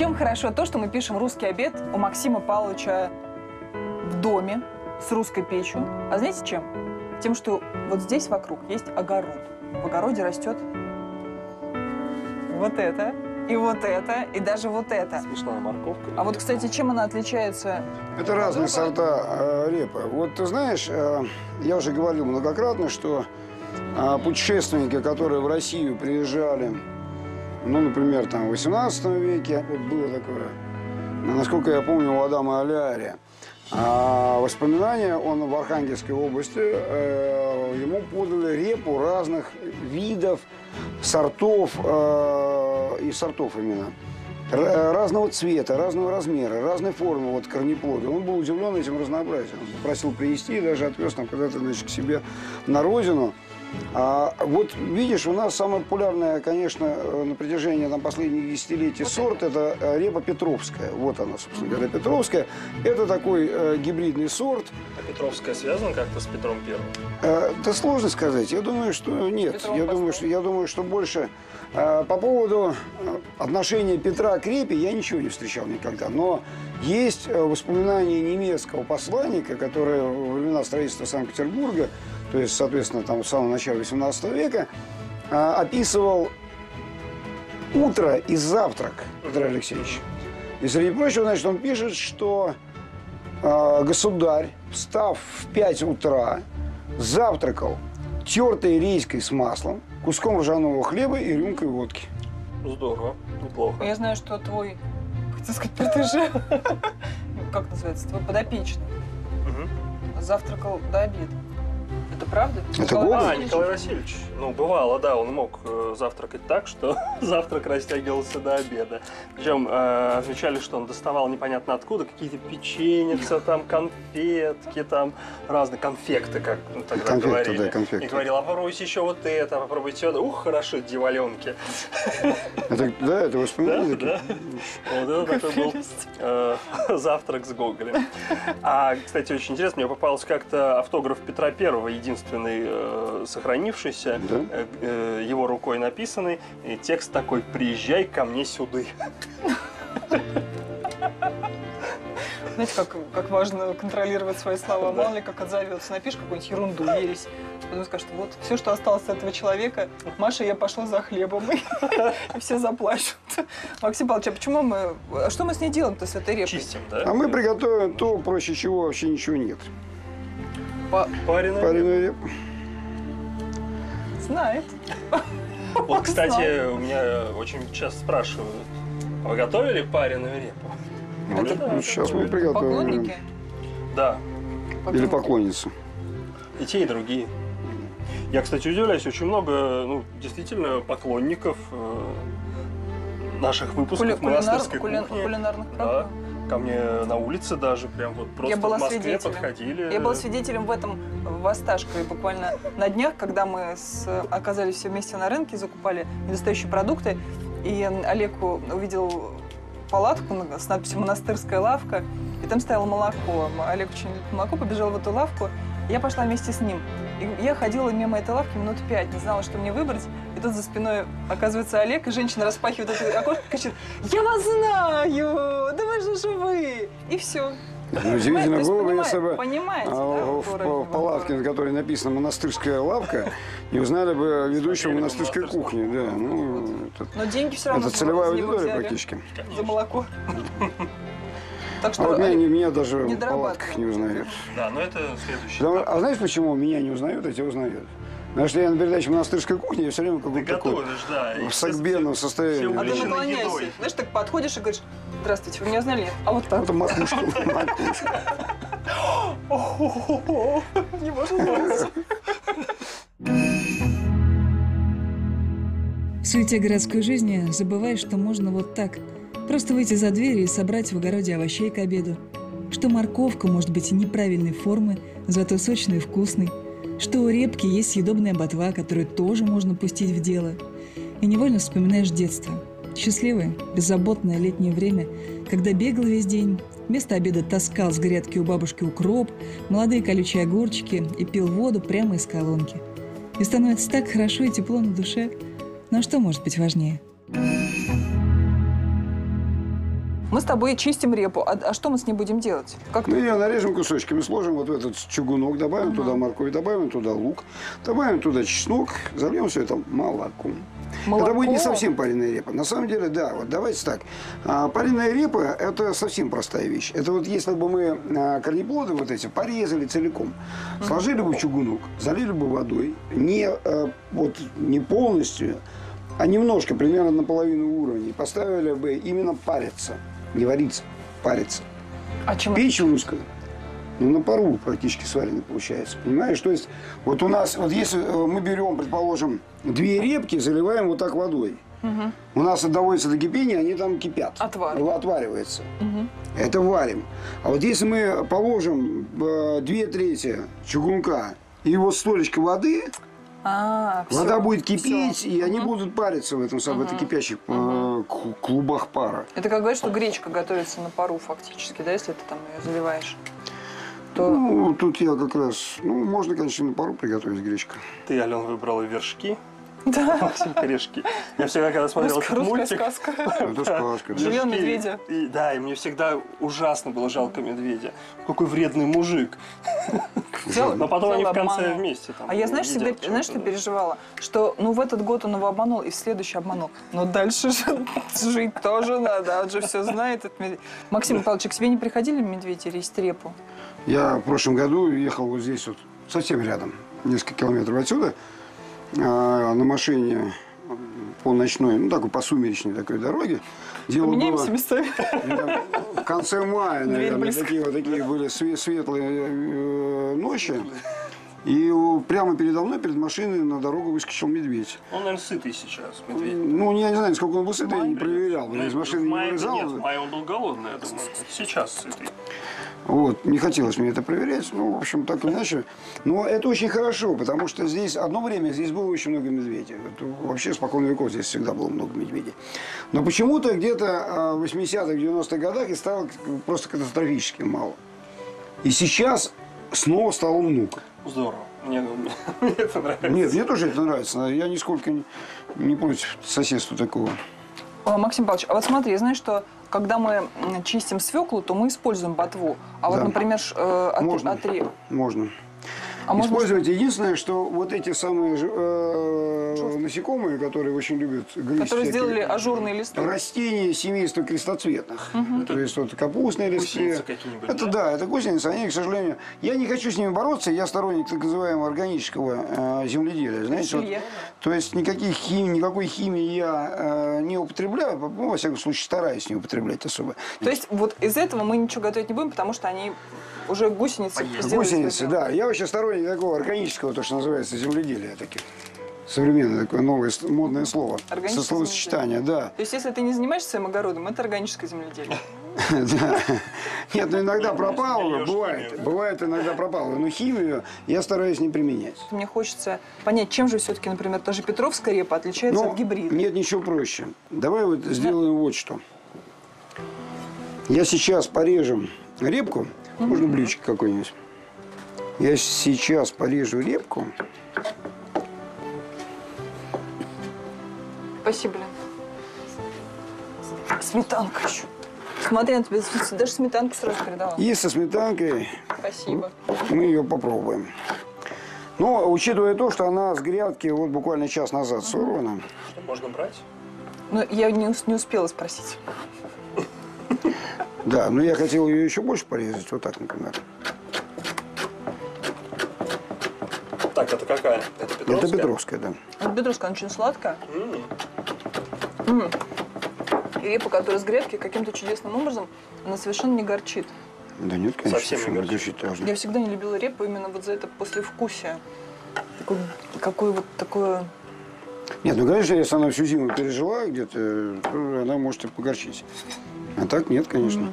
Чем хорошо то, что мы пишем русский обед у Максима Павловича в доме с русской печью? А знаете чем? Тем, что вот здесь вокруг есть огород. В огороде растет вот это, и вот это, и даже вот это. Смешная морковка. А вот, кстати, чем она отличается? Это разные сорта репы. Вот ты знаешь, я уже говорил многократно, что путешественники, которые в Россию приезжали, ну, например, там, в 18 веке, вот было такое, насколько я помню, у Адама Олеария. Воспоминания, он в Архангельской области, ему подали репу разных видов, сортов, и сортов именно, разного цвета, разного размера, разной формы, вот корнеплоды. Он был удивлен этим разнообразием. Он попросил принести и даже отвез нам когда-то, значит, к себе на родину. А вот видишь, у нас самое популярное, конечно, на протяжении там, последних десятилетий сорт – это репа петровская. Вот она, собственно говоря, петровская. Это такой гибридный сорт. А петровская связана как-то с Петром Первым? Да сложно сказать. Я думаю, что нет. Я думаю, что больше… По поводу отношения Петра к репе я ничего не встречал никогда. Но есть воспоминания немецкого посланника, который во времена строительства Санкт-Петербурга, то есть, соответственно, там, в самом начале 18 века, описывал утро и завтрак Петра Алексеевича. И, среди прочего, значит, он пишет, что государь, встав в 5 утра, завтракал тертой редькой с маслом, куском ржаного хлеба и рюмкой водки. Здорово, неплохо. Я знаю, что твой, хотел сказать, протеже, как называется, твой подопечный, завтракал до обеда. Это правда? Это Гоголь? А, Николай Васильевич. Ну, бывало, да, он мог завтракать так, что завтрак растягивался до обеда. Причем отмечали, что он доставал непонятно откуда какие-то печеницы, там, конфетки, там, разные конфекты, как ну, тогда конфекты, говорили. Да, конфекты. И говорил, а попробуйте еще вот это, попробуйте вот это. Ух, хорошо, деваленки. Да, это воспоминания. Да, да. Вот это такой был завтрак с Гоголем. А, кстати, очень интересно, мне попался как-то автограф Петра Первого, единственный сохранившийся, да? Его рукой написанный, и текст такой: «Приезжай ко мне сюды». Знаете, как важно контролировать свои слова, мало ли как отзовется. Напишешь какую-нибудь ерунду, ересь, потом скажешь, вот все, что осталось от этого человека, Маша, я пошла за хлебом, и все заплачут. Максим Павлович, а почему мы, что мы с ней делаем-то, с этой репой? Чистим, да? А мы приготовим то, проще чего вообще ничего нет. Пареную репу. Знает. Вот, кстати, знает. У меня очень часто спрашивают, а вы готовили пареную репу? Ну, да, сейчас мы приготовим. Поклонники? Да. Или поклонницы. И те, и другие. Я, кстати, удивляюсь, очень много, ну, действительно, поклонников наших выпусков монастырской кухни. Кулинарных программ. Да. Ко мне на улице даже, прям вот просто в Москве подходили. Я была свидетелем в этом, в Осташкове, буквально на днях, когда мы оказались все вместе на рынке, закупали недостающие продукты, и Олег увидел палатку с надписью «Монастырская лавка», и там стояло молоко. Олег очень любит молоко, побежал в эту лавку, я пошла вместе с ним. И я ходила мимо этой лавки минут 5, не знала, что мне выбрать. И тут за спиной оказывается Олег, и женщина распахивает это окошко и кричит: «Я вас знаю! Да вы же живы!» И все. Ну, удивительно было бы, если бы в палатке, на которой написано «Монастырская лавка», не узнали бы ведущего монастырской кухни. Да, ну, вот. Но деньги все равно. Это целевая аудитория практически. Конечно. За молоко. Так что, а вот меня даже в палатках не узнают. Да, но это следующее. Да, а знаешь, почему меня не узнают, а тебя узнают? Потому что я на передаче «Монастырской кухни», я все время как бы такой, да, в сагбенном состоянии. А ты наклоняешься, знаешь, так подходишь и говоришь: «Здравствуйте, вы меня узнали?» А вот так. Это макушка. Не можно. В суете городской жизни забываешь, что можно вот так. Просто выйти за дверь и собрать в огороде овощей к обеду. Что морковка может быть и неправильной формы, зато сочной и вкусной. Что у репки есть съедобная ботва, которую тоже можно пустить в дело. И невольно вспоминаешь детство. Счастливое, беззаботное летнее время, когда бегал весь день, вместо обеда таскал с грядки у бабушки укроп, молодые колючие огурчики и пил воду прямо из колонки. И становится так хорошо и тепло на душе. Но что может быть важнее? Мы с тобой чистим репу. А что мы с ней будем делать? Как мы ее нарежем кусочками, сложим вот в этот чугунок, добавим туда морковь, добавим туда лук, добавим туда чеснок, зальем все это молоком. Это будет не совсем пареная репа. На самом деле, да, вот давайте так. Пареная репа – это совсем простая вещь. Это вот если бы мы корнеплоды вот эти порезали целиком, сложили бы в чугунок, залили бы водой, не полностью, а немножко, примерно наполовину уровня, и поставили бы именно париться. Не вариться, париться. А чем? Печь русская. Ну, на пару практически сварено получается, понимаешь? То есть, вот у нас, вот если мы берем, предположим, две репки, заливаем вот так водой. Угу. У нас доводится до кипения, они там кипят. Отваривается. Угу. Это варим. А вот если мы положим 2/3 чугунка и вот столечко воды, вода будет кипеть, и они будут париться в этом самом кипящих клубах пара. Это как говорят, что гречка готовится на пару фактически, да, если ты там ее заливаешь? Ну, тут я как раз... Ну, можно, конечно, на пару приготовить гречку. Ты, Алена, выбрала вершки. Да. Корешки. Я всегда, когда смотрел этот мультик... Сказка. Это сказка. Живем медведя. Да, и мне всегда ужасно было жалко медведя. Какой вредный мужик. Но потом они в конце вместе. А я, знаешь, всегда, знаешь, что переживала? Что, ну, в этот год он его обманул, и в следующий обманул. Но дальше жить тоже надо. Он же все знает. Максим Михайлович, к себе не приходили медведи резать репу? Я в прошлом году ехал вот здесь вот, совсем рядом, несколько километров отсюда. На машине по ночной, ну такой по сумеречной такой дороге. Поменяемся местами. В конце мая, наверное, такие были светлые ночи. И прямо передо мной, перед машиной, на дорогу выскочил медведь. Он, наверное, сытый сейчас, медведь. Ну, я не знаю, сколько он был сытый, я не проверял. Но из машины не вылезал. Нет, в мае он был голодный, я думаю. Сейчас сытый. Вот, не хотелось мне это проверять, ну, в общем, так или иначе. Но это очень хорошо, потому что здесь, одно время здесь было очень много медведей. Это вообще спокойно веков здесь всегда было много медведей. Но почему-то где-то в 80-х, 90-х годах их стало просто катастрофически мало. И сейчас снова стало много. Здорово. Мне это нравится. Нет, мне тоже это нравится. Я нисколько не против соседства такого. Максим Павлович, а вот смотри, я знаю, что когда мы чистим свеклу, то мы используем ботву. А вот, например, Можно. Использовать единственное, что вот эти самые насекомые, которые очень любят грызть, которые сделали ажурные листы. Растения семейства крестоцветных. То есть вот капустные листы. Это да, это гусеницы. Они, к сожалению, я не хочу с ними бороться. Я сторонник так называемого органического земледелия. Знаете, вот, то есть никакой химии я не употребляю. Ну, во всяком случае, стараюсь не употреблять особо. То есть вот из этого мы ничего готовить не будем, потому что они уже гусеницы. Гусеницы, да. Я вообще сторонник такого органического, то, что называется, земледелия таких. Современное такое новое модное слово. Со словосочетание, да. То есть, если ты не занимаешься своим огородом, это органическое земледелие. Нет, ну иногда пропало, бывает. Бывает, иногда пропало. Но химию я стараюсь не применять. Мне хочется понять, чем же все-таки, например, та же петровская репа отличается от гибрида. Нет, ничего проще. Давай вот сделаем вот что. Я сейчас порежу репку. Можно блюдечко какой-нибудь. Я сейчас порежу репку. Спасибо, Лен. Сметанка еще. Смотри, она тебе даже сметанку сразу передала. И со сметанкой. Спасибо. Мы ее попробуем. Но, учитывая то, что она с грядки вот буквально час назад сорвана. Что, можно брать? Ну, я не успела спросить. Да, но я хотел ее еще больше порезать. Вот так, например. Так, это какая? Это петровская? Это петровская, да. Это петровская, она очень сладкая. И репа, которая с грядки, каким-то чудесным образом, она совершенно не горчит. Да нет, конечно, совсем не горчит. Я всегда не любила репу именно вот за это послевкусие. Какое вот такое... Нет, ну, конечно, если она всю зиму пережила где-то, то она может и погорчить. А так нет, конечно.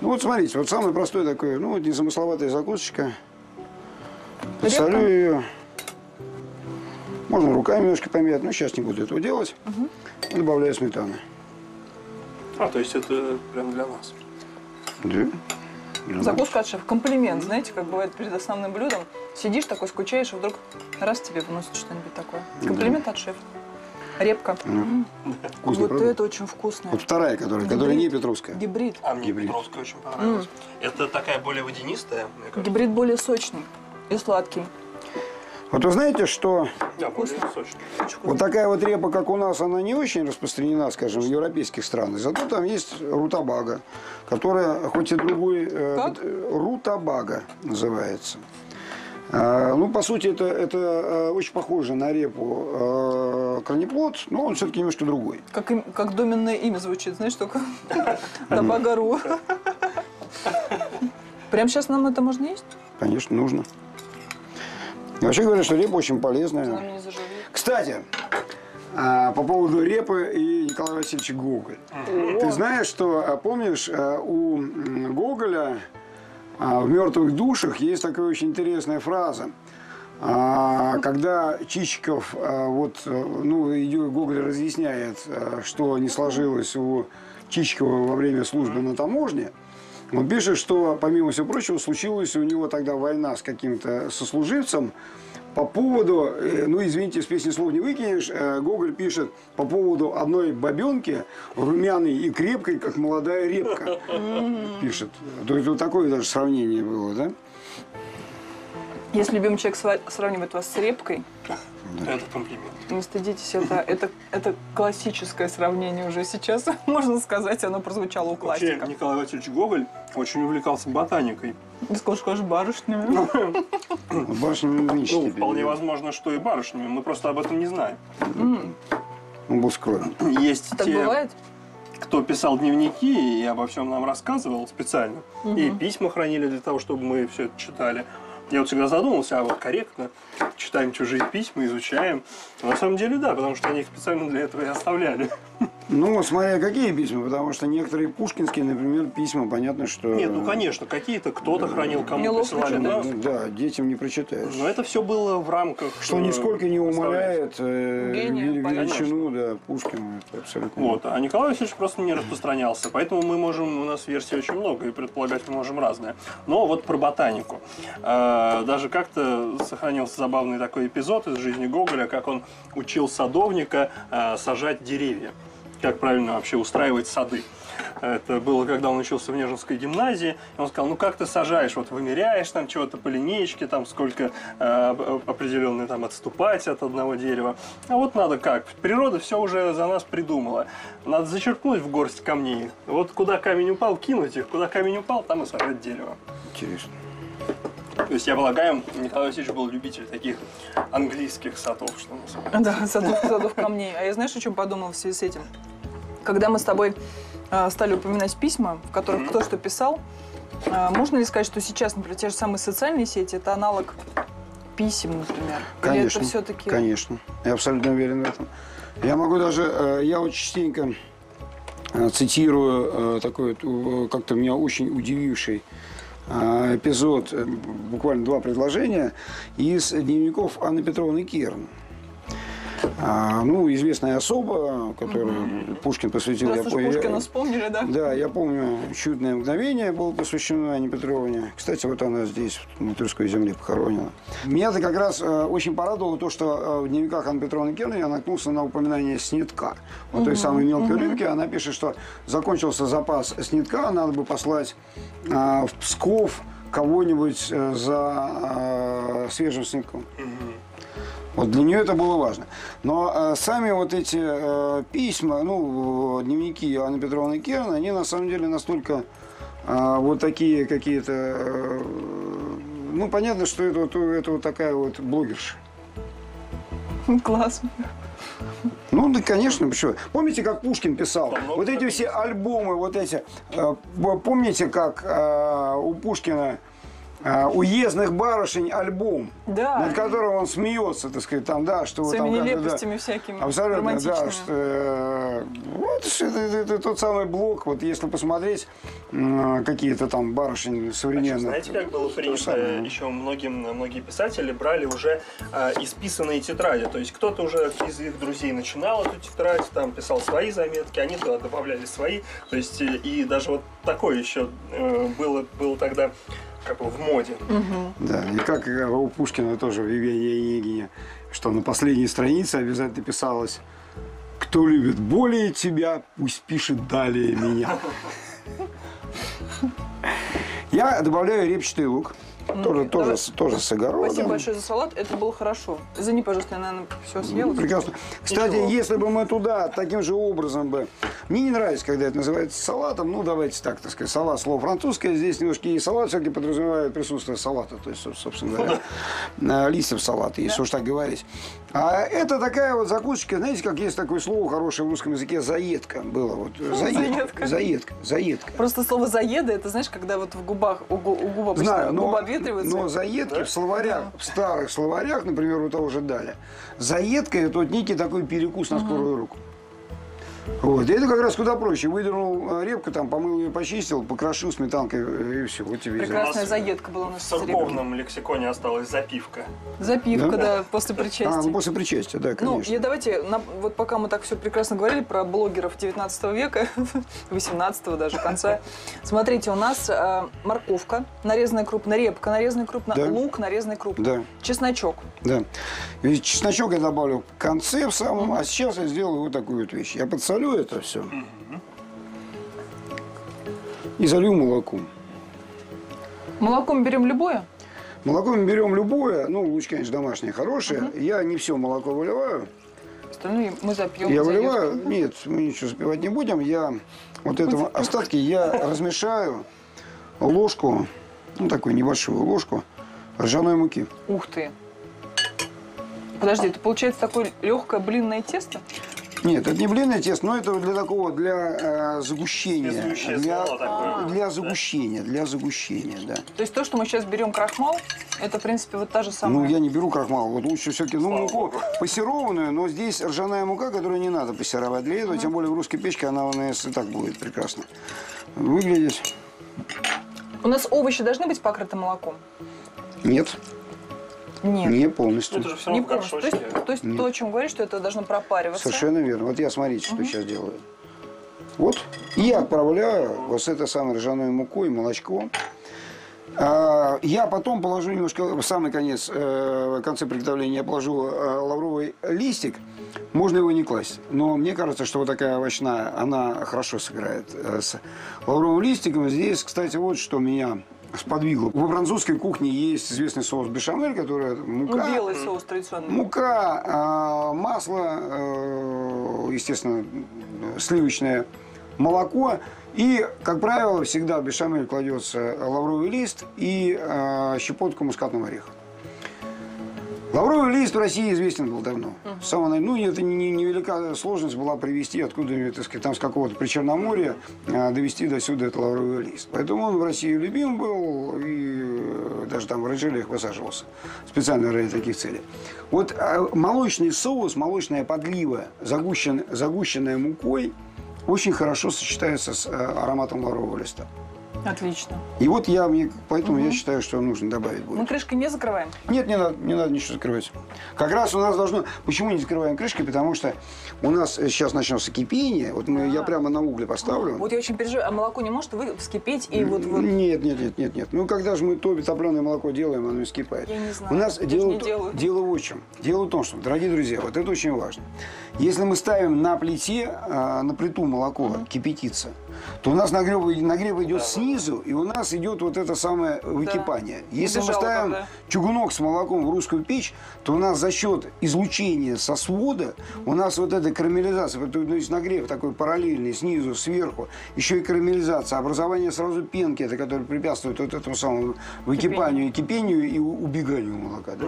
Ну вот смотрите, вот самый простой такой, ну вот незамысловатая закусочка. Солю ее. Можно руками немножко помять, но сейчас не буду этого делать. И добавляю сметану. А, то есть это прям для нас? Да. Закуска от шефа. Комплимент, знаете, как бывает перед основным блюдом. Сидишь такой, скучаешь, и вдруг раз тебе вносит что-нибудь такое. Комплимент от шефа. Репка. Вкусно, правда? Вот это очень вкусно. Вот вторая, которая не петровская. Гибрид. А мне петровская очень понравилась. Это такая более водянистая. Гибрид более сочный и сладкий. Вот вы знаете, что вот такая вот репа, как у нас, она не очень распространена, скажем, в европейских странах. Зато там есть рутабага, которая хоть и другой... Рутабага называется. Ну, по сути, это очень похоже на репу корнеплод, но он все-таки немножко другой. Как доменное имя звучит, знаешь, только табагару. Прямо сейчас нам это можно есть? Конечно, нужно. Вообще говорят, что репа очень полезная. Кстати, по поводу репы и Николая Васильевича Гоголя. Ты знаешь, что, помнишь, у Гоголя в «Мертвых душах» есть такая очень интересная фраза. Когда Чичиков, Гоголь разъясняет, что не сложилось у Чичикова во время службы на таможне, он пишет, что, помимо всего прочего, случилась у него тогда война с каким-то сослуживцем по поводу, извините, с песни слов не выкинешь, Гоголь пишет по поводу одной бабенки, румяной и крепкой, как молодая репка, пишет. То есть вот такое даже сравнение было, да? Если любимый человек сравнивает вас с репкой, это комплимент. Не стыдитесь, это классическое сравнение уже сейчас, можно сказать, оно прозвучало у классика. Вообще, Николай Васильевич Гоголь очень увлекался ботаникой. Ты скажешь, барышнями? Барышнями вполне возможно, что и барышнями, мы просто об этом не знаем. Он был скроен. Есть те, кто писал дневники и обо всем нам рассказывал специально, и письма хранили для того, чтобы мы все это читали. Я вот всегда задумался, корректно читаем чужие письма, изучаем. На самом деле, да, потому что они их специально для этого и оставляли. Ну, смотря какие письма, потому что некоторые пушкинские, например, письма, понятно, что... Нет, ну, конечно, какие-то кто-то хранил, кому-то присылали. Да, детям не прочитаешь. Но это все было в рамках... Что нисколько не умаляет величину, да, Пушкина. Абсолютно. Вот, а Николай Васильевич просто не распространялся, поэтому мы можем, у нас версий очень много, и предполагать мы можем разное. Но вот про ботанику. Даже как-то сохранился забавный такой эпизод из жизни Гоголя, как он учил садовника сажать деревья, как правильно вообще устраивать сады. Это было, когда он учился в Нежинской гимназии. И он сказал, ну как ты сажаешь, вот вымеряешь там чего-то по линеечке, там сколько определенные там отступать от одного дерева. А вот надо как, природа все уже за нас придумала. Надо зачерпнуть в горсть камней. Вот куда камень упал, кинуть их, куда камень упал, там и сажать дерево. Интересно. То есть, я полагаю, Николай Васильевич был любитель таких английских садов, что называется. Да, садов камней. А я знаешь, о чем подумала в связи с этим? Когда мы с тобой стали упоминать письма, в которых кто что писал, можно ли сказать, что сейчас, например, те же самые социальные сети – это аналог писем, например? Конечно, конечно. Я абсолютно уверен в этом. Я могу даже, я очень частенько цитирую такой, как-то меня очень удививший эпизод, буквально два предложения, из дневников Анны Петровны Керм. Ну, известная особа, которую Пушкин посвятил... Раз уж Пушкина вспомнили, да? Да, я помню, «Чудное мгновение» было посвящено Анне Петровне. Кстати, вот она здесь, на Тверской земле, похоронена. Меня-то как раз очень порадовало то, что в дневниках Анны Петровны Керм я наткнулся на упоминание снитка. Вот той самой мелкой рыбки. Она пишет, что закончился запас снитка, надо бы послать в Псков кого-нибудь за свежим снитком. Вот для нее это было важно. Но сами вот эти письма, дневники Анны Петровны Керн, они на самом деле настолько вот такие какие-то... понятно, что это вот такая вот блогерша. Классно. Ну, да, конечно, почему? Помните, как Пушкин писал? Вот эти все альбомы, вот эти... Помните, как у Пушкина... уездных барышень альбом, над которым он смеется, так сказать, там, да, что... Своими нелепостями всякими, абсолютно, да, что, вот это тот самый блок, вот если посмотреть какие-то там барышни современные. А знаете, как было принято? Еще многие писатели брали уже исписанные тетради, то есть кто-то уже из их друзей начинал эту тетрадь, там писал свои заметки, они туда добавляли свои, то есть и даже вот такое еще было тогда... как бы в моде. Да, и как у Пушкина тоже в «Евгении Онегине». что на последней странице обязательно писалось: кто любит более тебя, пусть пишет далее меня. Я добавляю репчатый лук. Тоже с огорода. Спасибо большое за салат, это было хорошо. Извини, пожалуйста, я, наверное, все съела. Прекрасно. Кстати, ничего. Если бы мы туда таким же образом бы... Мне не нравится, когда это называется салатом. Ну, давайте так сказать, салат, слово французское. Здесь немножко и салат все-таки подразумевает присутствие салата. То есть, собственно говоря, листьев салата, если уж так говорить. А это такая вот закусочка. Знаете, как есть такое слово хорошее в русском языке? Заедка было. Вот. Заедка. Заедка. Заедка. Просто слово заеда, это, знаешь, когда вот в губах, губа но заедки, да? В словарях, да. В старых словарях, например, у того же Даля, заедка – это вот некий такой перекус на скорую руку. Вот. И это как раз куда проще. Выдернул репку, там, помыл ее, почистил, покрошил сметанкой и все. Вот тебе прекрасная заедка была у нас. В церковном лексиконе осталась запивка. Запивка, да, после причастия. После причастия, да, конечно. Ну, давайте, вот пока мы так все прекрасно говорили про блогеров 19 века, 18 даже конца. Смотрите, у нас морковка нарезанная крупно, репка нарезанная крупно, лук нарезанный крупно, чесночок. Да. Ведь чесночок я добавлю в конце в самом, а сейчас я сделаю вот такую вот вещь. Я подсолю это все и залью молоком. Молоко мы берем любое? Молоко мы берем любое, ну лучше, конечно, домашнее, хорошее. Я не все молоко выливаю. Остальное мы запьем. Я выливаю, нет, мы ничего запивать не будем. Я вот это остатки я размешаю ложку, ну такую небольшую ложку ржаной муки. Ух ты! Подожди, это получается такое легкое блинное тесто? Нет, это не блинное тесто, но это для такого, для загущения. Для загущения, да. То есть то, что мы сейчас берем крахмал, это, в принципе, вот та же самая... Ну, я не беру крахмал, вот лучше все-таки, ну, муку пассерованную, но здесь ржаная мука, которую не надо пассеровать для этого, тем более в русской печке она у нас и так будет прекрасно выглядеть. У нас овощи должны быть покрыты молоком? Нет. Нет. Не полностью. Это же все не полностью. То есть то, о чем говоришь, что это должно пропариваться. Совершенно верно. Вот я, смотрите, что сейчас делаю. Вот. И я отправляю вот с этой самой ржаной мукой, молочком. Я потом положу немножко, в самый конец, в конце приготовления я положу лавровый листик. Можно его не класть. Но мне кажется, что вот такая овощная, она хорошо сыграет с лавровым листиком. Здесь, кстати, вот что меня... сподвигло. Во французской кухне есть известный соус бешамель, который мука, ну, белый соус традиционный. Мука, масло, естественно, сливочное молоко. И, как правило, всегда в бешамель кладется лавровый лист и щепотку мускатного ореха. Лавровый лист в России известен был давно. Ну, это невелика сложность была привезти откуда-нибудь, так сказать, там с какого-то Причерноморья, довести до сюда этот лавровый лист. Поэтому он в России любим был, и даже там в оранжереях высаживался. Специально ради таких целей. Вот молочный соус, молочная подлива, загущенная мукой, очень хорошо сочетается с ароматом лаврового листа. Отлично. И вот я, поэтому я считаю, что нужно добавить будет. Мы крышкой не закрываем? Нет, не надо ничего закрывать. Как раз у нас должно... Почему не закрываем крышкой? Потому что у нас сейчас начнется кипение. Вот мы, я прямо на угле поставлю. Вот я очень переживаю. А молоко не может вскипеть? И вот... Нет. Ну, когда же мы топленое молоко делаем, оно и вскипает. Я не знаю. У нас дело в чем. Дело в том, что, дорогие друзья, вот это очень важно. Если мы ставим на плите, на плиту молоко кипятиться, то у нас нагрев идет снизу. И у нас идет вот это самое выкипание. Если мы ставим чугунок с молоком в русскую печь, то у нас за счет излучения со свода, у нас вот эта карамелизация, то есть нагрев такой параллельный снизу, сверху, еще и карамелизация, образование сразу пенки, это которое препятствует вот этому самому выкипанию, кипению и убеганию молока. Да?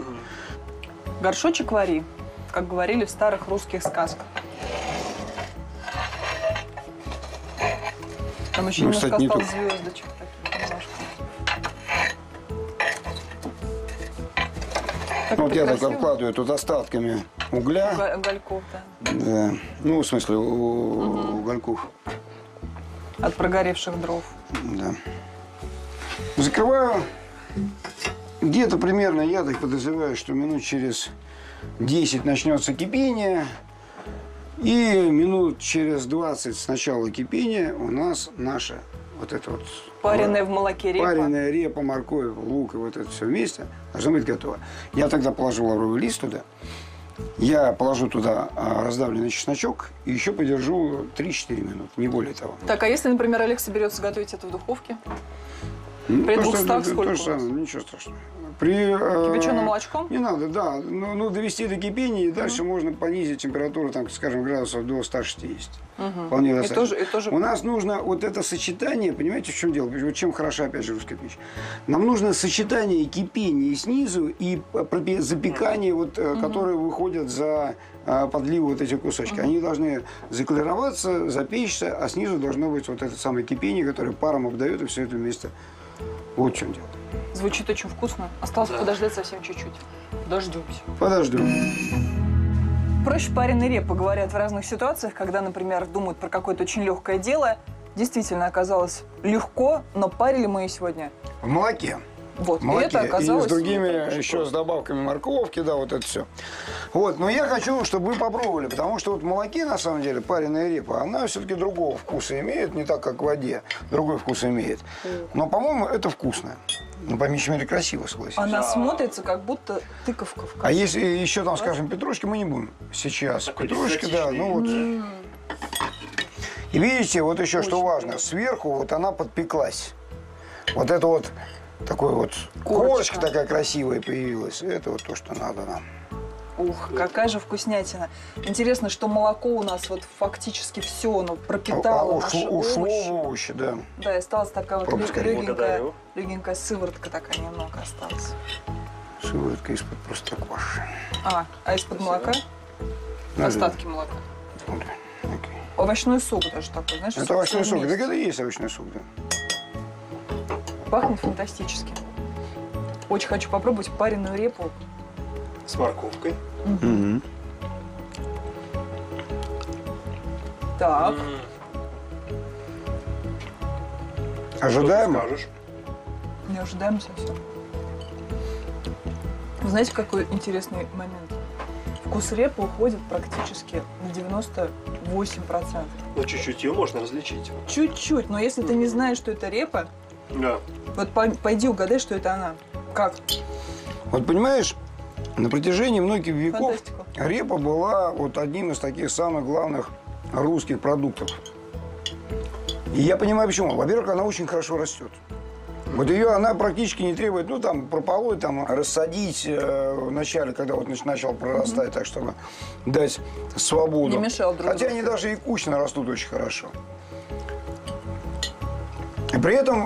Горшочек вари, как говорили в старых русских сказках. Там еще немножко осталось звездочек таких немножко. Так вот я так обкладываю тут остатками угля. Угольков, да. Да. Ну, в смысле, угольков. От прогоревших дров. Да. Закрываю. Где-то примерно, я так подозреваю, что минут через 10 начнется кипение. И минут через 20 с начала кипения у нас наша вот эта вот... Пареная в молоке репа. Пареная репа, морковь, лук и вот это все вместе должно быть готово. Я тогда положу лавровый лист туда. Я положу туда раздавленный чесночок и еще подержу 3-4 минуты, не более того. Так, а если, например, Олег соберется готовить это в духовке? Ну, при 200 сколько? То, ничего страшного. Кипяченым молочком? Не надо, да. Ну, довести до кипения, и дальше можно понизить температуру, там, скажем, градусов до 160. Вполне достаточно. И тоже... У нас нужно вот это сочетание, понимаете, в чем дело? Вот чем хороша, опять же, русская печь? Нам нужно сочетание кипения снизу и запекание, вот, которые выходят за подливу вот эти кусочки. Они должны заклироваться, запечься, а снизу должно быть вот это самое кипение, которое паром обдает, и все это вместе. Вот в чем дело. Звучит очень вкусно. Осталось подождать совсем чуть-чуть. Подождем. Проще пареной репы, говорят в разных ситуациях, когда, например, думают про какое-то очень легкое дело. Действительно оказалось легко, но парили мы ее сегодня в молоке. Вот, молоке. И это оказалось... И с другими, еще с добавками морковки, да, вот это все. Вот, но я хочу, чтобы вы попробовали, потому что вот в молоке, на самом деле, пареная репа, она все-таки другого вкуса имеет, не так, как в воде, другой вкус имеет. Но, по-моему, это вкусно. Ну, по меньшей мере, красиво, согласись. Она смотрится, как будто тыковка. А если еще там, скажем, петрушки, мы не будем сейчас. Так, петрушки, да, ну вот... И видите, вот еще что важно, сверху вот она подпеклась. Вот это вот... Такой вот корочка такая красивая появилась. Это вот то, что надо нам. Ух, какая же вкуснятина. Интересно, что молоко у нас вот фактически все, оно пропитало наши овощи. Да, да, и осталась такая вот легенькая сыворотка, такая немного осталась. Сыворотка из-под просто кваши. А из-под молока? Остатки молока. Овощной сок даже такой, знаешь? Это овощной сок. Так это и есть овощной сок, да. Пахнет фантастически. Очень хочу попробовать пареную репу. С морковкой. Так. Ожидаемо? Неожидаемо совсем. Вы знаете, какой интересный момент? Вкус репы уходит практически на 98%. Но чуть-чуть ее можно различить. Чуть-чуть, но если ты не знаешь, что это репа, да. Вот пойди угадай, что это она. Как? Вот понимаешь, на протяжении многих веков репа была вот одним из таких самых главных русских продуктов. И я понимаю, почему. Во-первых, она очень хорошо растет. Вот ее она практически не требует, ну, там, прополоть, там, рассадить вначале, когда вот начал прорастать, так, чтобы дать свободу. Не мешал друг Хотя они даже и кучно растут очень хорошо. И при этом,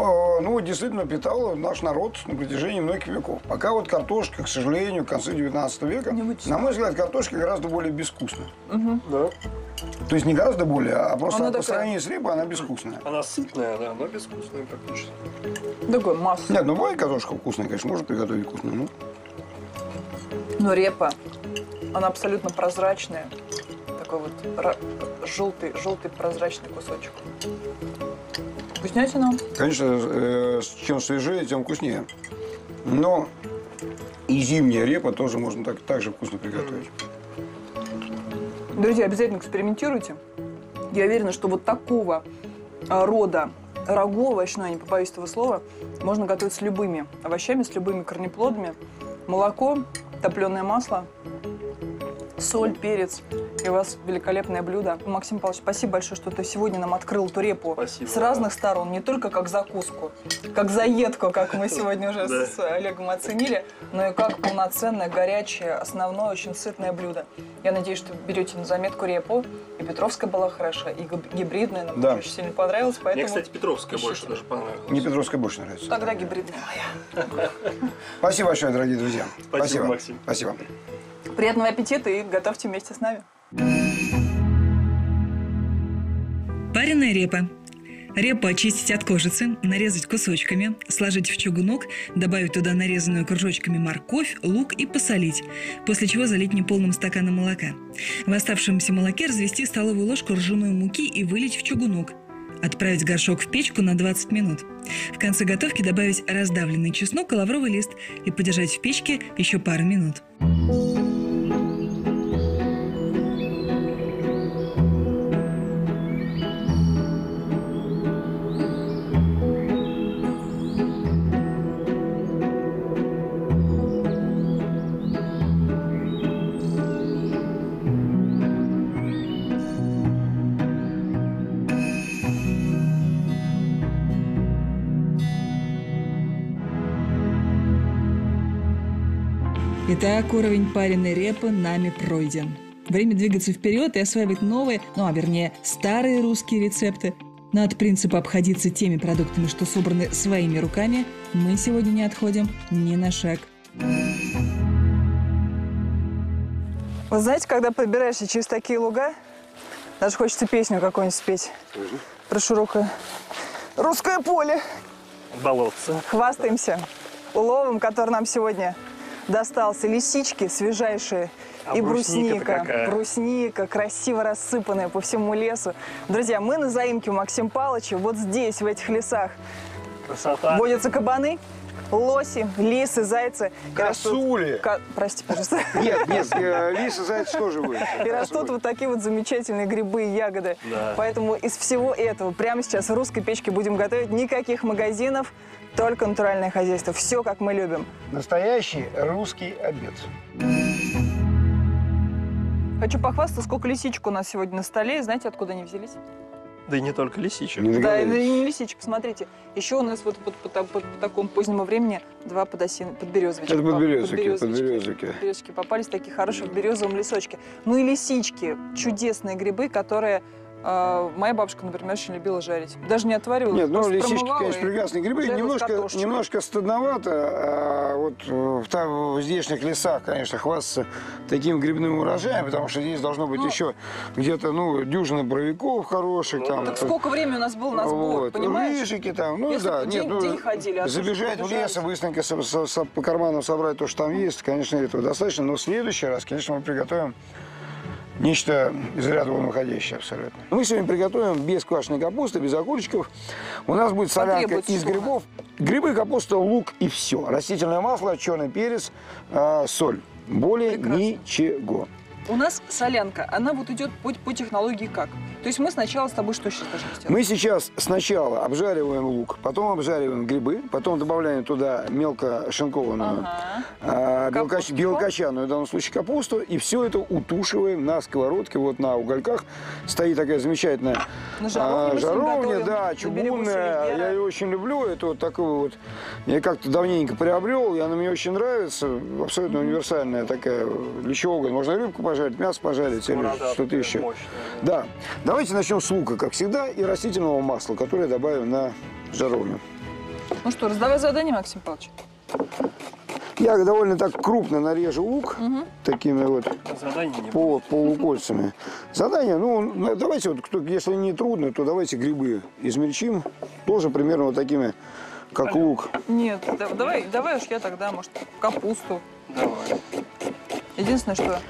ну, действительно питал наш народ на протяжении многих веков. Пока вот картошка, к сожалению, к концу 19 века, на мой взгляд, картошка гораздо более безвкусная. Да. То есть не гораздо более, а просто она по сравнению с репой она безвкусная. Она сытная, да, но безвкусная практически. Такой масса. Нет, ну бывает картошка вкусная, конечно, можно приготовить вкусную, но... Но репа, она абсолютно прозрачная. Такой вот желтый прозрачный кусочек. Вкуснятина? Конечно, чем свежее, тем вкуснее. Но и зимняя репа тоже можно так же вкусно приготовить. Друзья, обязательно экспериментируйте. Я уверена, что вот такого рода рагу овощное, не побоюсь этого слова, можно готовить с любыми овощами, с любыми корнеплодами. Молоко, топленое масло, соль, перец. И у вас великолепное блюдо. Максим Павлович, спасибо большое, что ты сегодня нам открыл эту репу с разных сторон. Не только как закуску, как заедку, как мы сегодня уже с Олегом оценили, но и как полноценное, горячее, основное, очень сытное блюдо. Я надеюсь, что берете на заметку репу. И петровская была хороша, и гибридная нам очень сильно понравилась. Поэтому... Мне, кстати, петровская больше даже понравилась. Мне петровская больше нравится. Тогда гибридная моя. Спасибо большое, дорогие друзья. Спасибо, Максим. Спасибо. Приятного аппетита и готовьте вместе с нами. Пареная репа. Репу очистить от кожицы, нарезать кусочками, сложить в чугунок, добавить туда нарезанную кружочками морковь, лук и посолить, после чего залить неполным стаканом молока. В оставшемся молоке развести столовую ложку ржаной муки и вылить в чугунок. Отправить горшок в печку на 20 минут. В конце готовки добавить раздавленный чеснок и лавровый лист и подержать в печке еще пару минут. Итак, уровень пареной репы нами пройден. Время двигаться вперед и осваивать новые, старые русские рецепты. Но от принципа обходиться теми продуктами, что собраны своими руками, мы сегодня не отходим ни на шаг. Вы знаете, когда пробираешься через такие луга, даже хочется песню какую-нибудь спеть. Про широкое русское поле. Болотца. Хвастаемся уловом, который нам сегодня достался. Лисички свежайшие. И брусника. Брусника, красиво рассыпанная по всему лесу. Друзья, мы на заимке у Максима Павловича. Вот здесь, в этих лесах. Красота. Водятся кабаны, лоси, лисы, зайцы. Косули. Прости, пожалуйста. Нет, лисы, зайцы тоже будут. И растут вот такие вот замечательные грибы и ягоды. Да. Поэтому из всего этого прямо сейчас в русской печке будем готовить. Никаких магазинов, только натуральное хозяйство. Все, как мы любим. Настоящий русский обед. Хочу похвастаться, сколько лисичек у нас сегодня на столе. И знаете, откуда они взялись? Да и не только лисичек. Да, и не лисичек, посмотрите. Еще у нас вот по такому позднему времени два подберезовичка. Это подберезовики попались, такие хорошие в березовом лесочке. Ну и лисички, чудесные грибы, которые моя бабушка, например, очень любила жарить. Даже не отваривала. Нет, ну лисички, конечно, прекрасные грибы. Немножко стыдновато. В здешних лесах, конечно, хвастаться таким грибным урожаем, потому что здесь должно быть еще где-то, дюжина боровиков хороших. Так сколько времени у нас было на сбор, понимаешь? Рыжики там, день ходили. Забежать в лес, быстренько по карманам собрать то, что там есть, конечно, этого достаточно. Но в следующий раз, конечно, мы приготовим нечто из ряда вон выходящее абсолютно. Мы сегодня приготовим без квашеной капусты, без огурчиков. У нас будет солянка из грибов. Грибы, капуста, лук и все. Растительное масло, черный перец, соль. Более ничего. У нас солянка, она вот идет по технологии как? То есть мы сначала с тобой что сейчас должны сделать? Мы сейчас сначала обжариваем лук, потом обжариваем грибы, потом добавляем туда мелко шинкованную, белокочанную, в данном случае, капусту, и все это утушиваем на сковородке, вот на угольках. Стоит такая замечательная жаровня, чугунная, я ее очень люблю, это вот такую вот, я как-то давненько приобрел, и она мне очень нравится, абсолютно универсальная такая, для чего угодно, можно рыбку пожарить, мясо пожарить, или что-то еще. Мощная. Да. Давайте начнем с лука, как всегда, и растительного масла, которое я добавим на жаровню. Ну что, раздавай задание, Максим Павлович. Я довольно так крупно нарежу лук, такими вот полукольцами. Задание, давайте, если не трудно, то давайте грибы измельчим, тоже примерно вот такими, как лук. Нет, давай уж я тогда, может, капусту. Давай. Единственное, что...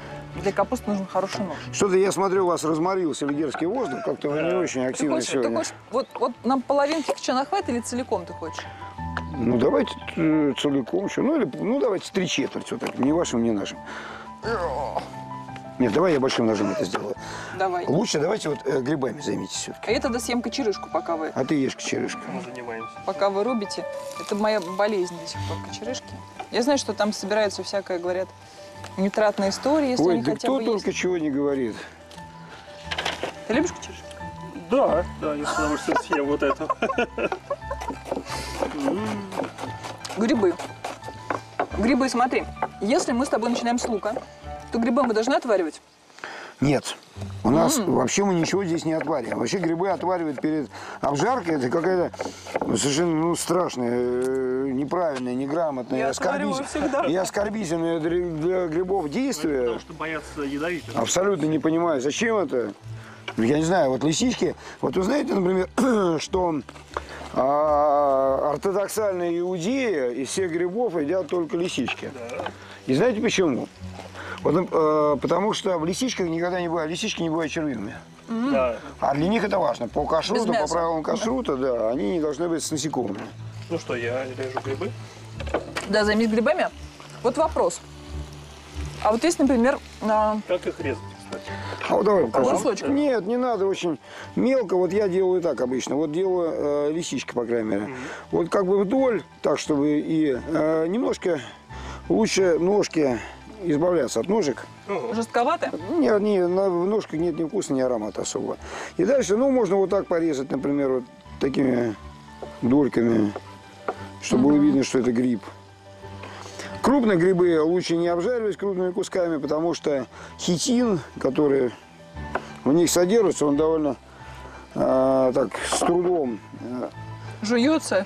Для капусты нужен хороший нож. Что-то я смотрю, у вас разморил селигерский воздух, как-то вы не очень активны сегодня. Ты хочешь, вот нам половинки к чана хватит или целиком ты хочешь? Ну давайте целиком еще, давайте 3/4 вот так, ни вашим, ни нашим. Нет, давай я большим ножом это сделаю. Давай. Лучше давайте вот грибами займитесь все-таки. А я тогда съем кочерышку, пока вы... А ты ешь кочерышку. Мы занимаемся. Пока вы рубите. Это моя болезнь до сих пор, кочерышки. Я знаю, что там собираются всякое, говорят... Нитратная история, если они хотя бы есть. Ой, да кто только чего не говорит. Ты любишь кочерышку? Да, я с удовольствием съем вот это. Грибы. Грибы, смотри, если мы с тобой начинаем с лука, то грибы мы должны отваривать? Нет. У нас вообще мы ничего здесь не отвариваем. Вообще грибы отваривают перед обжаркой. Это какая-то совершенно страшная, неправильная, неграмотная. Я оскорбительное для грибов действие. Потому что боятся ядовитых. Абсолютно не понимаю, зачем это. Я не знаю, вот лисички. Вот вы знаете, например, что ортодоксальные иудеи из всех грибов едят только лисички. Да. И знаете почему? Потому что в лисичках никогда не бывает, лисички не бывают червивыми. Да. А для них это важно. По кашруту, по правилам кашрута, да, они не должны быть с насекомыми. Ну что, я режу грибы. Да, займись грибами. Вот вопрос. А вот есть, например... Как их резать, кстати? А вот давай покажу. Нет, не надо очень мелко. Вот я делаю так обычно. Вот делаю лисички, по крайней мере. Вот как бы вдоль, так чтобы и немножко лучше ножки... избавляться от ножек. Жестковато? Нет, в ножках нет ни вкуса, ни аромата особо. И дальше, можно вот так порезать, например, вот такими дольками, чтобы было видно, что это гриб. Крупные грибы лучше не обжаривать крупными кусками, потому что хитин, который в них содержится, он довольно так с трудом жуется.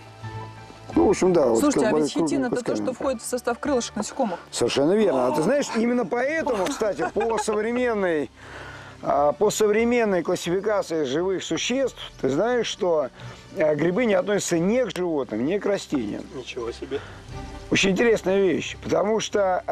Ну, в общем, да. Слушайте, вот, а ведь хитин – это то, что входит в состав крылышек насекомых. Совершенно верно. А ты знаешь, именно поэтому, кстати, по современной классификации живых существ, ты знаешь, что грибы не относятся ни к животным, ни к растениям. Ничего себе. Очень интересная вещь, потому что,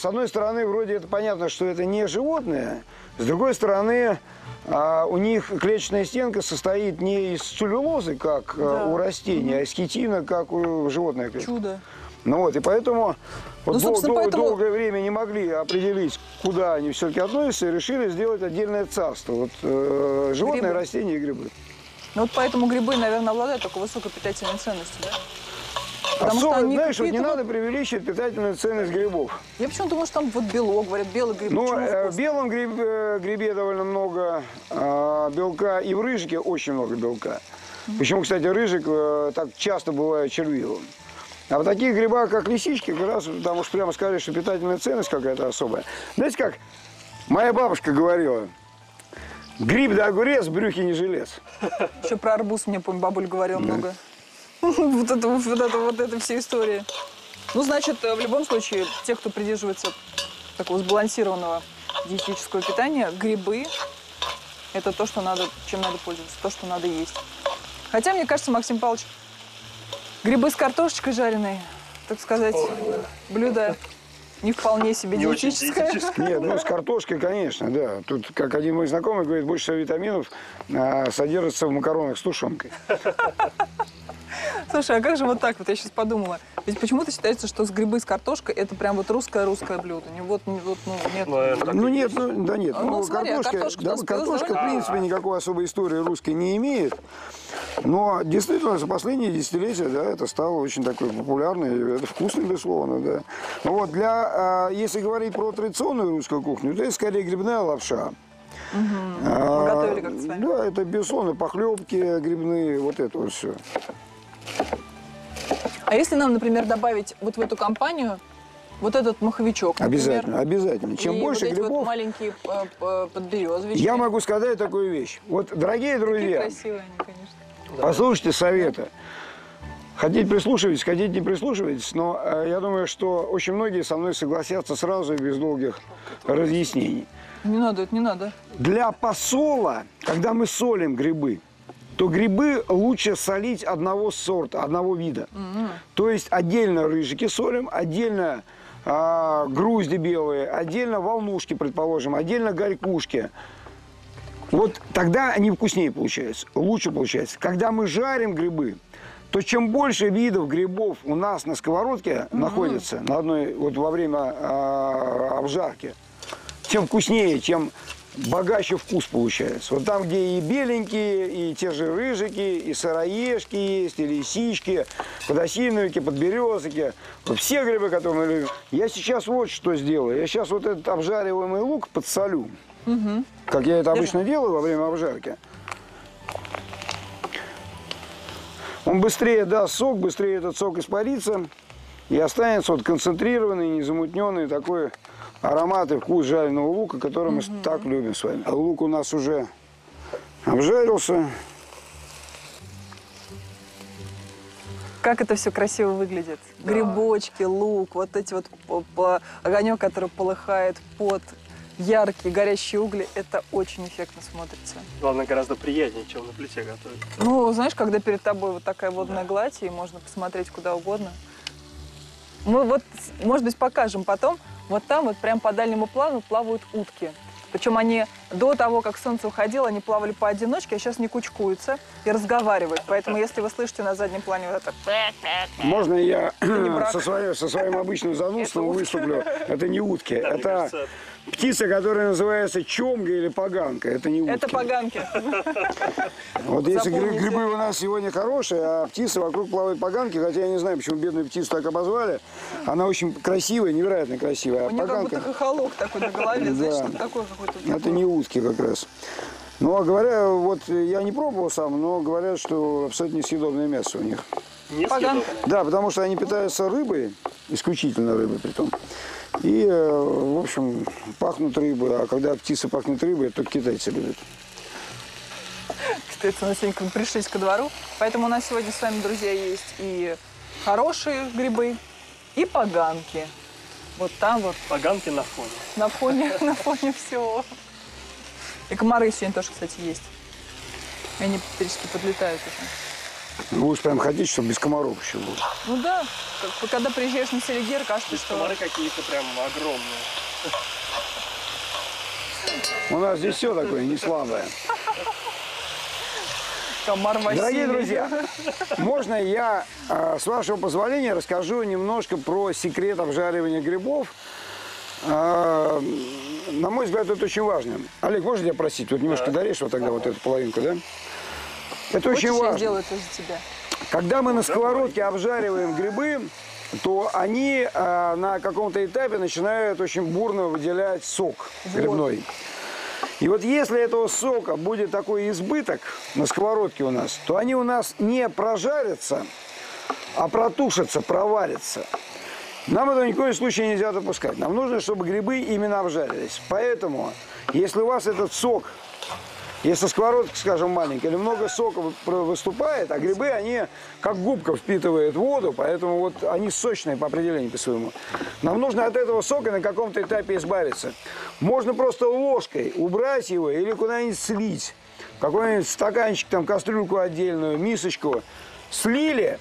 с одной стороны, вроде это понятно, что это не животное, с другой стороны, у них клеточная стенка состоит не из целлюлозы, как у растений, а из хитина, как у животных. Чудо. Ну вот, и поэтому вот долгое время не могли определить, куда они все-таки относятся, и решили сделать отдельное царство. Вот, животные, грибы. Растения и грибы. Ну вот поэтому грибы, наверное, обладают такой высокой питательной ценностью, да? Потому особо, что знаешь, вот не надо преувеличивать питательную ценность грибов. Я почему-то думаю, что там вот белок, говорят, белый гриб. Ну, в белом грибе довольно много белка, и в рыжике очень много белка. Почему, кстати, рыжик так часто бывает червивым. А в таких грибах, как лисички, как раз там уж прямо сказали, что питательная ценность какая-то особая. Знаете как, моя бабушка говорила: гриб да огурец, брюхи не жилец. Еще про арбуз мне, помню, бабуль говорила много. Вот это все истории. Ну, значит, в любом случае, те, кто придерживается такого сбалансированного диетического питания, грибы – это то, что надо, чем надо пользоваться, то, что надо есть. Хотя, мне кажется, Максим Павлович, грибы с картошечкой жареной, так сказать, блюдо не вполне себе диетическое. Нет, ну, с картошкой, конечно, да. Тут, как один мой знакомый говорит, больше всего витаминов содержится в макаронах с тушенкой. Слушай, а как же вот так вот, я сейчас подумала. Ведь почему-то считается, что с грибы с картошкой это прям вот русское блюдо. Нет. Ну, смотри, картошка, в принципе, никакой особой истории русской не имеет. Но действительно, за последние десятилетия, да, это стало очень такой популярной, это вкусно, безусловно, да. Но вот если говорить про традиционную русскую кухню, то это скорее грибная лапша. Мы готовили как-то с вами. Да, это, безусловно, похлебки грибные, вот это вот все. А если нам, например, добавить вот в эту компанию вот этот маховичок, например, обязательно. Чем больше грибов, вот маленькие подберезовички. Я могу сказать такую вещь. Вот, дорогие друзья, красивые они, конечно. Послушайте совета. Хотите прислушивайтесь, хотите не прислушивайтесь, но я думаю, что очень многие со мной согласятся сразу и без долгих разъяснений. Не надо, это не надо. Для посола, когда мы солим грибы, то грибы лучше солить одного сорта, одного вида. То есть отдельно рыжики солим, отдельно грузди белые, отдельно волнушки, предположим, отдельно горькушки. Вот тогда они вкуснее получаются, лучше получается. Когда мы жарим грибы, то чем больше видов грибов у нас на сковородке находится на одной, вот во время обжарки, тем вкуснее, чем богаче вкус получается. Вот там, где и беленькие, и те же рыжики, и сыроежки есть, и лисички, подосиновики, подберезки. Вот все грибы, которые мы любим. Я сейчас вот что сделаю. Я сейчас вот этот обжариваемый лук подсолю. Как я это обычно делаю во время обжарки. Он быстрее даст сок, быстрее этот сок испарится. И останется вот концентрированный, незамутненный такой аромат и вкус жареного лука, который мы так любим с вами. А лук у нас уже обжарился. Как это все красиво выглядит. Да. Грибочки, лук, вот эти вот огонек, который полыхает, пот, яркие горящие угли. Это очень эффектно смотрится. Главное, гораздо приятнее, чем на плите готовить. Ну, знаешь, когда перед тобой вот такая водная гладь, и можно посмотреть куда угодно. Мы вот, может быть, покажем потом. Вот там вот прям по дальнему плану плавают утки. Причем они до того, как солнце уходило, они плавали поодиночке, а сейчас не кучкуются и разговаривают. Поэтому если вы слышите на заднем плане вот это... Можно я со своим обычным занудством выступлю? Это не утки. Это птица, которая называется чомга или поганка. Это не утки. Это поганки. Вот если грибы у нас сегодня хорошие, а птицы вокруг плавают поганки, хотя я не знаю, почему бедную птицу так обозвали. Она очень красивая, невероятно красивая. У нее как будто хохолок такой на голове, значит, такой какой-то. Это не утки как раз. Ну, а говоря, вот я не пробовал сам, но говорят, что абсолютно несъедобное мясо у них. Несъедобное? Да, потому что они питаются рыбой, исключительно рыбой притом. И, в общем, пахнут рыбой, а когда птицы пахнут рыбой, то китайцы любят. Кстати, мы сегодня пришлись ко двору, поэтому у нас сегодня с вами, друзья, есть и хорошие грибы, и поганки. Вот там вот. Поганки на фоне. На фоне всего. И комары сегодня тоже, кстати, есть. И они практически подлетают уже. Ну, вы же прям хотите, чтобы без комаров еще было. Ну да. Когда приезжаешь на Селигер, кажется, что... Комары какие-то прям огромные. У нас здесь все такое не слабое. Комар Василий. Дорогие друзья, можно я, с вашего позволения, расскажу немножко про секрет обжаривания грибов? На мой взгляд, это очень важно. Олег, можно тебя просить? Вот немножко дорежь вот тогда вот эту половинку, да? Это очень важно. Я делаю это за тебя. Когда мы на сковородке обжариваем грибы, то они на каком-то этапе начинают очень бурно выделять сок грибной. И вот если этого сока будет такой избыток на сковородке у нас, то они у нас не прожарятся, а протушатся, проварятся. Нам этого ни в коем случае нельзя допускать. Нам нужно, чтобы грибы именно обжарились. Поэтому, если у вас этот сок, если сковородка, скажем, маленькая, или много сока выступает, а грибы, они как губка впитывают воду, поэтому вот они сочные по определению по своему. Нам нужно от этого сока на каком-то этапе избавиться. Можно просто ложкой убрать его или куда-нибудь слить. Какой-нибудь стаканчик, там, кастрюльку отдельную, мисочку. Слили,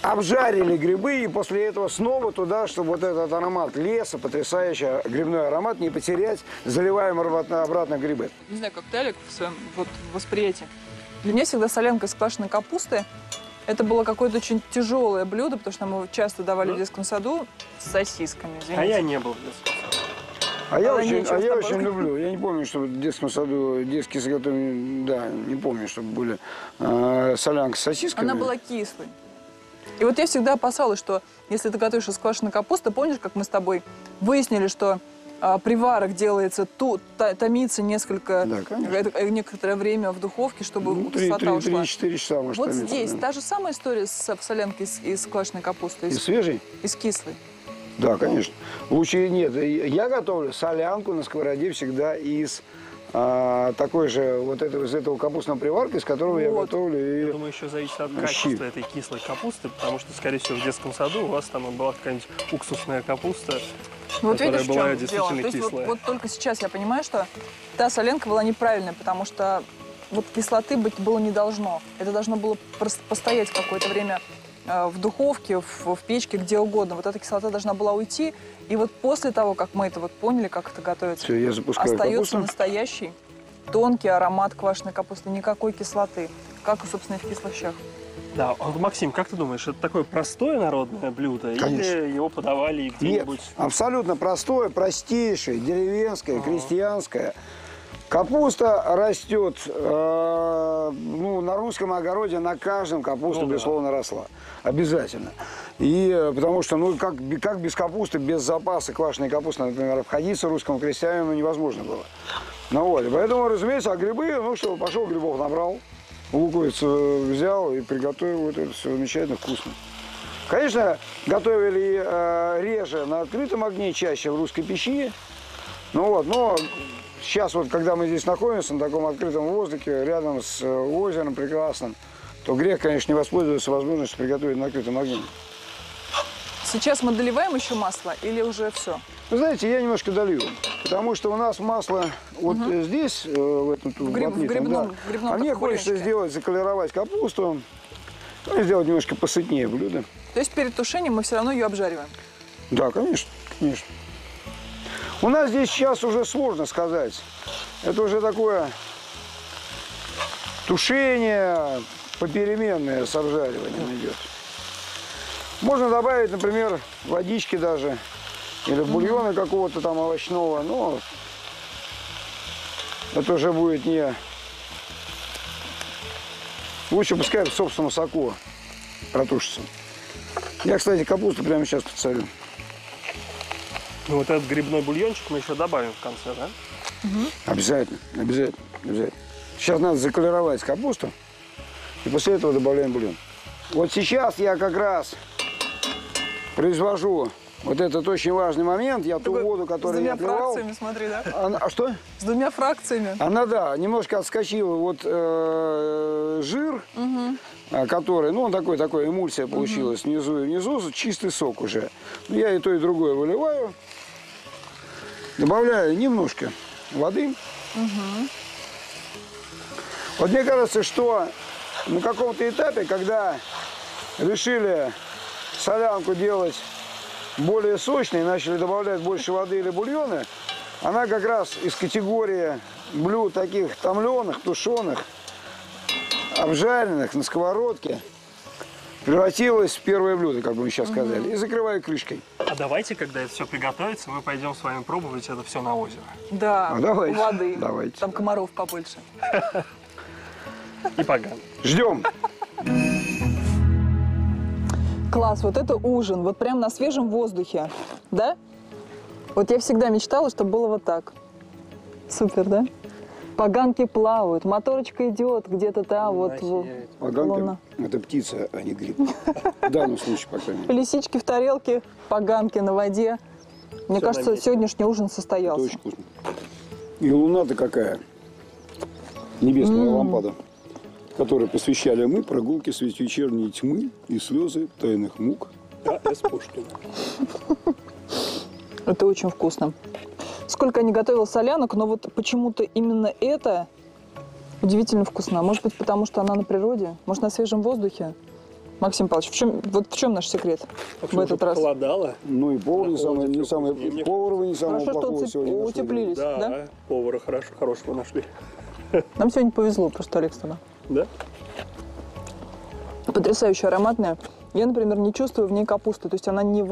обжарили грибы, и после этого снова туда, чтобы вот этот аромат леса, потрясающий грибной аромат, не потерять, заливаем обратно грибы. Не знаю, как ты, Олег, в своем вот, восприятии. Для меня всегда солянка из квашеной капусты. Это было какое-то очень тяжелое блюдо, потому что нам его часто давали в детском саду с сосисками. Извините. А я не был в детском саду. А я очень люблю. Я не помню, чтобы в детском саду детские заготовки, да, не помню, чтобы были солянка с сосисками. Она была кислой. И вот я всегда опасалась, что если ты готовишь из квашеной капусты, помнишь, как мы с тобой выяснили, что приварок делается, томится несколько, да, некоторое время в духовке, чтобы кислота ушла. 3-4 часа может томиться. Вот здесь та же самая история с солянкой из квашеной капусты. Из свежей? Из кислой. Да, конечно. Лучше нет. Я готовлю солянку на сковороде всегда из... такой же вот этого, из этого капустного приварка, из которого я готовлю. Я думаю, еще зависит от качества этой кислой капусты, потому что, скорее всего, в детском саду у вас там была какая-нибудь уксусная капуста, вот которая была действительно кислая. Вот только сейчас я понимаю, что та солянка была неправильная, потому что вот кислоты быть было не должно. Это должно было постоять какое-то время в духовке, в печке, где угодно. Вот эта кислота должна была уйти. И вот после того, как мы это вот поняли, как это готовится, все, я запускаю остается капусту. Настоящий тонкий аромат квашеной капусты. Никакой кислоты, как и, собственно, и в кислых щах. Да, Максим, как ты думаешь, это такое простое народное блюдо? Конечно. Или его подавали где-нибудь? Нет, абсолютно простое, простейшее, деревенское, крестьянское. Капуста растет, ну, на русском огороде, на каждом капуста, безусловно, росла. Обязательно. И потому что, ну, как без капусты, без запаса квашеной капусты, например, обходиться русскому крестьянину невозможно было. Ну вот, поэтому, разумеется, а грибы, ну что, пошел грибов набрал, луковицу взял и приготовил, вот это все замечательно вкусно. Конечно, готовили реже на открытом огне, чаще в русской печи, ну вот, но... Сейчас вот, когда мы здесь находимся, на таком открытом воздухе, рядом с озером прекрасным, то грех, конечно, не воспользоваться возможностью приготовить на открытом огне. Сейчас мы доливаем еще масло или уже все? Вы знаете, я немножко долью, потому что у нас масло вот здесь, в этом в грибном, а мне хочется сделать, заколеровать капусту, ну, сделать немножко посытнее блюдо. То есть перед тушением мы все равно ее обжариваем? Да, конечно, конечно. У нас здесь сейчас уже сложно сказать. Это уже такое тушение попеременное с обжариванием идет. Можно добавить, например, водички даже, или бульона какого-то там овощного, но это уже будет не... Лучше пускай в собственном соку протушится. Я, кстати, капусту прямо сейчас подсолю. Ну, вот этот грибной бульончик мы еще добавим в конце, да? Обязательно, обязательно, обязательно. Сейчас надо заклировать капусту. И после этого добавляем бульон. Вот сейчас я как раз произвожу вот этот очень важный момент. Я ту воду, которую я отливал... С двумя фракциями, смотри, да? А что? С двумя фракциями. Она, да, немножко отскочила вот жир, который... Ну, он такой эмульсия получилась внизу и внизу. Чистый сок уже. Я и то, и другое выливаю. Добавляю немножко воды. Вот мне кажется, что на каком-то этапе, когда решили солянку делать более сочной, начали добавлять больше воды или бульона, она как раз из категории блюд таких томленых, тушеных, обжаренных на сковородке превратилась в первое блюдо, как бы мы сейчас сказали, и закрываю крышкой. А давайте, когда это все приготовится, мы пойдем с вами пробовать это все на озеро. Да, давайте. Воды. Давайте. Там комаров побольше. И погано. Ждем. Класс, вот это ужин, вот прям на свежем воздухе, да? Вот я всегда мечтала, чтобы было вот так. Супер, да? Поганки плавают, моторочка идет где-то там. Вот. Поганки – это птица, а не гриб. В данном случае, по крайней мере. Лисички в тарелке, поганки на воде. Мне кажется, сегодняшний ужин состоялся. Очень вкусно. И луна-то какая. Небесная лампада, которой посвящали мы прогулки средь вечерней тьмы и слезы тайных мук. Да, с Пушкина. Это очень вкусно. Сколько я не готовила солянок, но вот почему-то именно это удивительно вкусно. Может быть, потому что она на природе, может, на свежем воздухе. Максим Павлович, в чем наш секрет в этот раз? Холодало. Ну и повар не самый плохого сегодня. Хорошо, что утеплились, да? Повара хорошего нашли. Нам сегодня повезло, потому что Олег с тобой. Да? Потрясающе ароматная. Я, например, не чувствую в ней капусты, то есть она не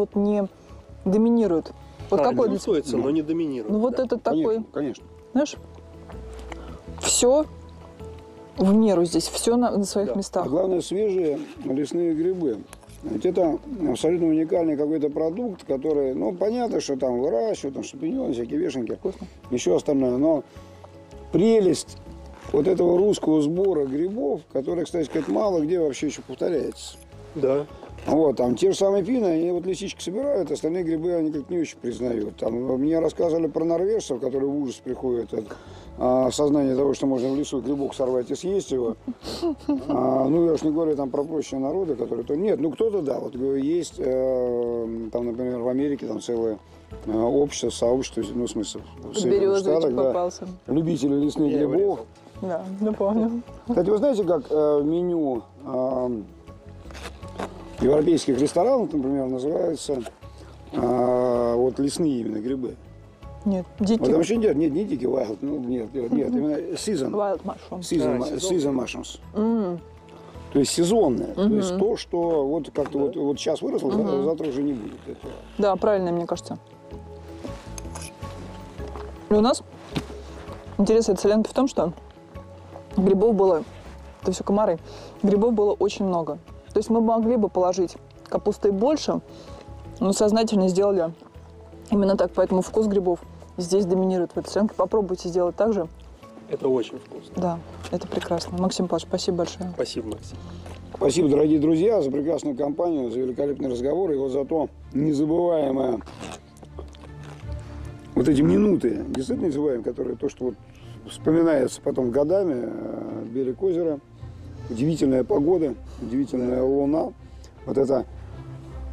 доминирует. Вот такой чувствуется, но не доминирует. Ну вот это такой. Конечно. Знаешь, все в меру здесь, все на своих местах. А главное, свежие лесные грибы. Ведь это абсолютно уникальный какой-то продукт, который, ну, понятно, что там выращивают, там шампиньоны, всякие вешенки, еще остальное, но прелесть вот этого русского сбора грибов, который, кстати сказать, мало где вообще еще повторяется. Да. Вот, там те же самые пины, они вот лисички собирают, остальные грибы они как не очень признают. Там, мне рассказывали про норвежцев, которые в ужас приходят от сознания того, что можно в лесу грибок сорвать и съесть его. Ну, я уж не говорю там про прочие народы, которые... Нет, ну кто-то, да, вот есть, там, например, в Америке там целое общество, сообщество, ну, в смысле, в Соединенных Штатах, да, любители лесных грибов. Да, напомню. Кстати, вы знаете, как меню... европейских ресторанов, например, называются вот лесные именно грибы. Нет, дикие. Вот, вообще не дикие, wild, ну, нет, именно season. Wild mushrooms. Season mushrooms. То есть сезонное, то есть то, что вот как-то вот сейчас выросло, завтра уже не будет этого. Да, правильно, мне кажется. И у нас интерес этой солянки в том, что грибов было, это все комары, грибов было очень много. То есть мы могли бы положить капусты больше, но сознательно сделали именно так. Поэтому вкус грибов здесь доминирует в этой солянке. Попробуйте сделать так же. Это очень вкусно. Да, это прекрасно. Максим Павлович, спасибо большое. Спасибо, Максим. Спасибо, дорогие друзья, за прекрасную компанию, за великолепный разговор. И вот за то незабываемое, вот эти минуты, действительно незабываемые, которые то, что вот вспоминается потом годами, берег озера. Удивительная погода, удивительная луна. Вот эта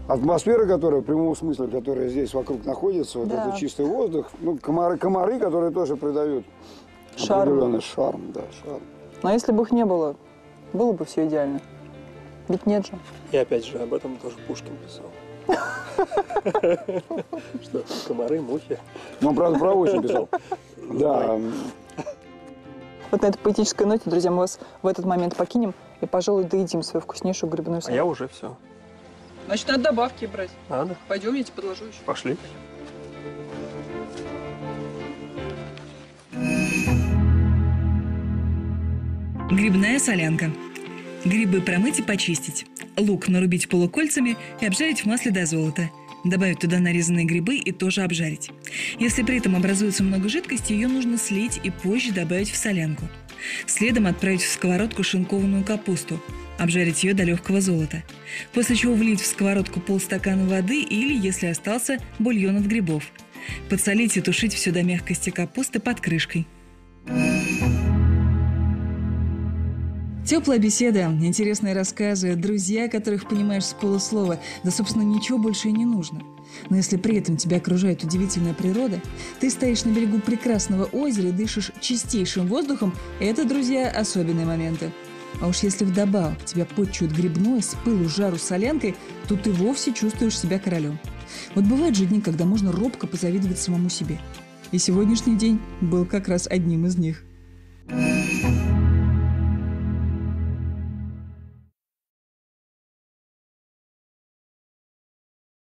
атмосфера, которая в прямом смысле, которая здесь вокруг находится, вот этот чистый воздух. Ну, комары, которые тоже придают определенный шарм. Да, шарм. А если бы их не было, было бы все идеально. Ведь нет же. И опять же, об этом тоже Пушкин писал. Что, комары, мухи. Он, правда, про очень писал. Да. Вот на этой поэтической ноте, друзья, мы вас в этот момент покинем и, пожалуй, доедим свою вкуснейшую грибную солянку. А я уже все. Значит, надо добавки брать. Надо. Пойдем, я тебе подложу еще. Пошли. Грибная солянка. Грибы промыть и почистить. Лук нарубить полукольцами и обжарить в масле до золота. Добавить туда нарезанные грибы и тоже обжарить. Если при этом образуется много жидкости, ее нужно слить и позже добавить в солянку. Следом отправить в сковородку шинкованную капусту, обжарить ее до легкого золота. После чего влить в сковородку полстакана воды или, если остался, бульон от грибов. Подсолить и тушить все до мягкости капусты под крышкой. Теплая беседа, интересные рассказы, друзья, которых понимаешь с полуслова, да, собственно, ничего больше и не нужно. Но если при этом тебя окружает удивительная природа, ты стоишь на берегу прекрасного озера и дышишь чистейшим воздухом, это, друзья, особенные моменты. А уж если вдобавок тебя подчуют грибной, с пылу, жару, солянкой, то ты вовсе чувствуешь себя королем. Вот бывают же дни, когда можно робко позавидовать самому себе. И сегодняшний день был как раз одним из них.